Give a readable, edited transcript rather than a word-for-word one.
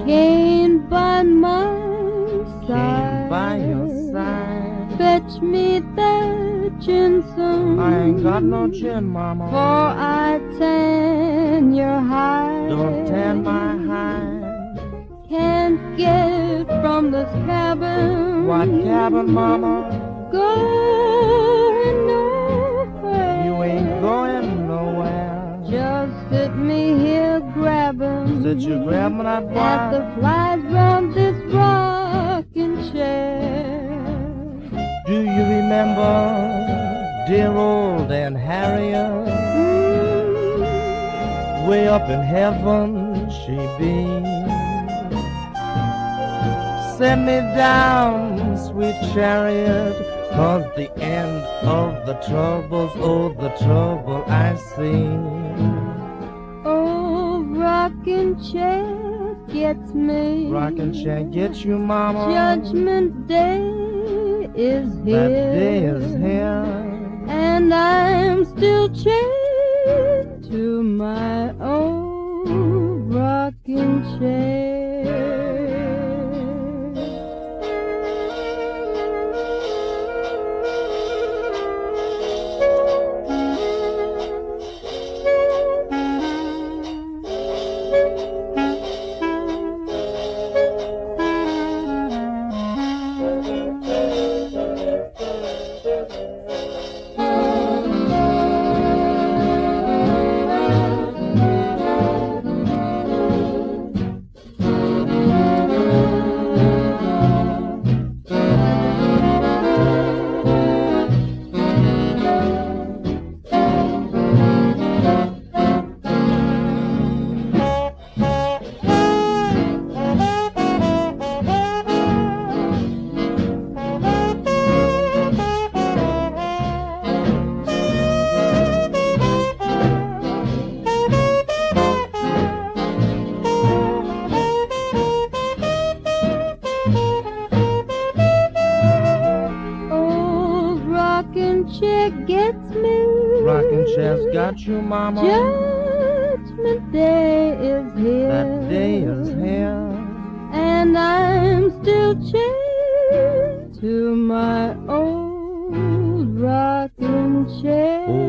Came by my side, by your side. Fetch me that gin some. I ain't got no gin, mama. For I tan your hide. Don't tan my hide. Can't get from this cabin. What cabin, mama? Going nowhere. You ain't going nowhere. Just sit me here grabbing. Did you grab me that bar? At the flies round this rocking chair. Do you remember dear old Aunt Harriet? Way up in heaven she be. Send me down, sweet chariot, 'cause the end of the troubles, oh, the trouble I see. Oh, rocking chair gets me. Rocking chair gets you, mama. Judgment day is here. That day is here. And I'm still chained to my own rocking chair. You, mama. Judgment day is here. That day is here. And I'm still chained to my old rocking chair.